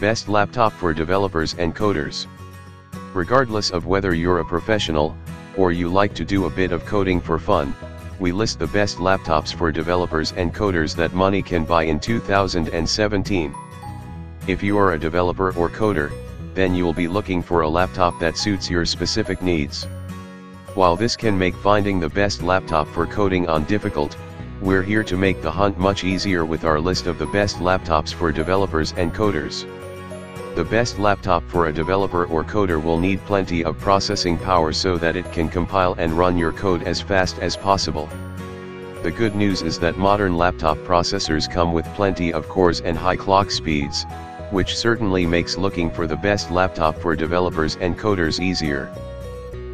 Best laptop for developers and coders. Regardless of whether you're a professional, or you like to do a bit of coding for fun, we list the best laptops for developers and coders that money can buy in 2017. If you are a developer or coder, then you'll be looking for a laptop that suits your specific needs. While this can make finding the best laptop for coding on difficult, we're here to make the hunt much easier with our list of the best laptops for developers and coders. The best laptop for a developer or coder will need plenty of processing power so that it can compile and run your code as fast as possible. The good news is that modern laptop processors come with plenty of cores and high clock speeds, which certainly makes looking for the best laptop for developers and coders easier.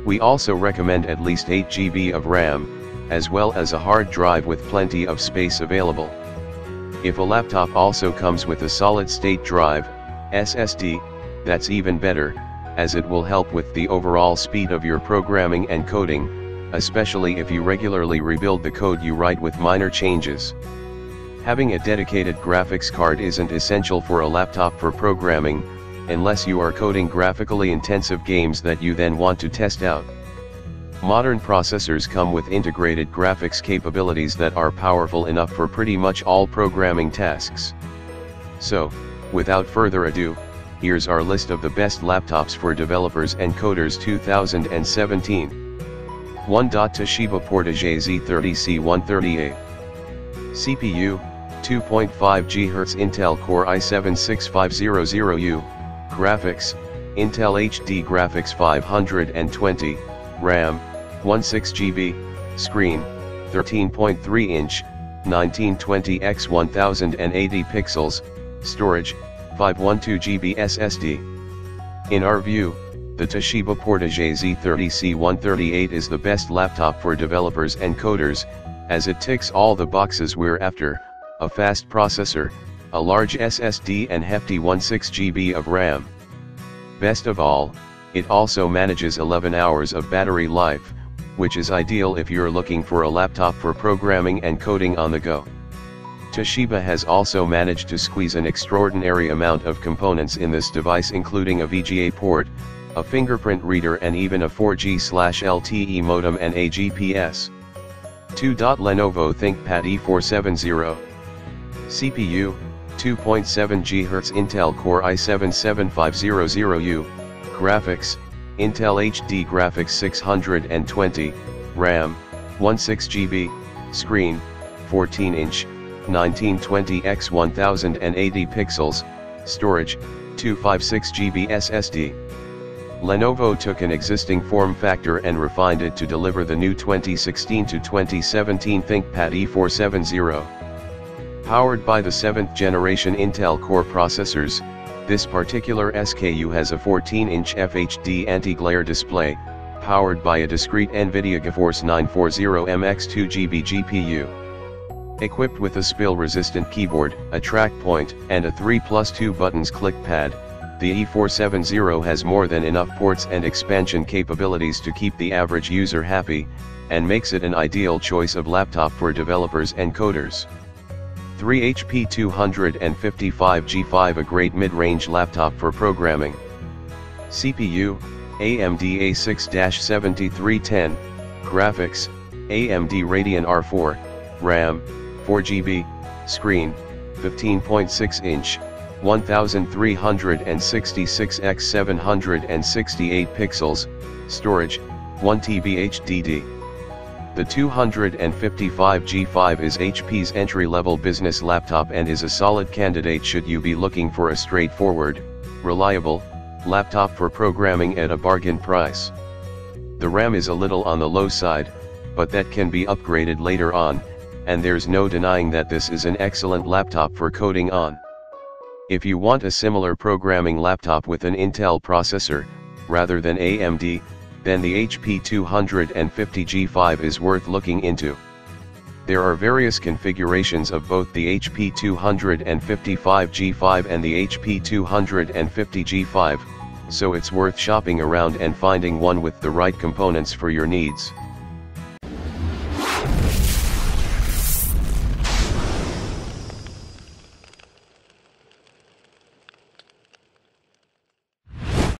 We also recommend at least 8 GB of RAM, as well as a hard drive with plenty of space available. If a laptop also comes with a solid-state drive, SSD, that's even better, as it will help with the overall speed of your programming and coding, especially if you regularly rebuild the code you write with minor changes. Having a dedicated graphics card isn't essential for a laptop for programming, unless you are coding graphically intensive games that you then want to test out. Modern processors come with integrated graphics capabilities that are powerful enough for pretty much all programming tasks. So, without further ado, here's our list of the best laptops for developers and coders 2017. 1. Toshiba Portege Z30C138. CPU, 2.5 GHz Intel Core i7-6500U, Graphics, Intel HD Graphics 520, RAM, 16GB, Screen, 13.3-inch, 1920x1080 pixels, Storage, 512GB SSD. In our view, the Toshiba Portege Z30C138 is the best laptop for developers and coders, as it ticks all the boxes we're after: a fast processor, a large SSD and hefty 16GB of RAM. Best of all, it also manages 11 hours of battery life, which is ideal if you're looking for a laptop for programming and coding on the go. Toshiba has also managed to squeeze an extraordinary amount of components in this device, including a VGA port, a fingerprint reader and even a 4G/LTE modem and a GPS. 2. Lenovo ThinkPad E470. CPU, 2.7 GHz Intel Core i7-7500U, Graphics, Intel HD Graphics 620, RAM, 16GB, Screen, 14-inch, 1920x1080 pixels, Storage, 256GB SSD. Lenovo took an existing form factor and refined it to deliver the new 2016 to 2017 ThinkPad E470. Powered by the 7th generation Intel Core processors, this particular SKU has a 14-inch FHD anti-glare display, powered by a discrete Nvidia GeForce 940MX 2GB GPU. Equipped with a spill-resistant keyboard, a trackpoint, and a 3+2 buttons clickpad, the E470 has more than enough ports and expansion capabilities to keep the average user happy, and makes it an ideal choice of laptop for developers and coders. 3. HP 255 G5, a great mid-range laptop for programming. CPU, AMD A6-7310, Graphics, AMD Radeon R4, RAM, 4GB, Screen, 15.6-inch. 1366x768 pixels, Storage, 1TB HDD. The 255 G5 is HP's entry-level business laptop and is a solid candidate should you be looking for a straightforward, reliable laptop for programming at a bargain price. The RAM is a little on the low side, but that can be upgraded later on, and there's no denying that this is an excellent laptop for coding on. If you want a similar programming laptop with an Intel processor, rather than AMD, then the HP 250 G5 is worth looking into. There are various configurations of both the HP 255 G5 and the HP 250 G5, so it's worth shopping around and finding one with the right components for your needs.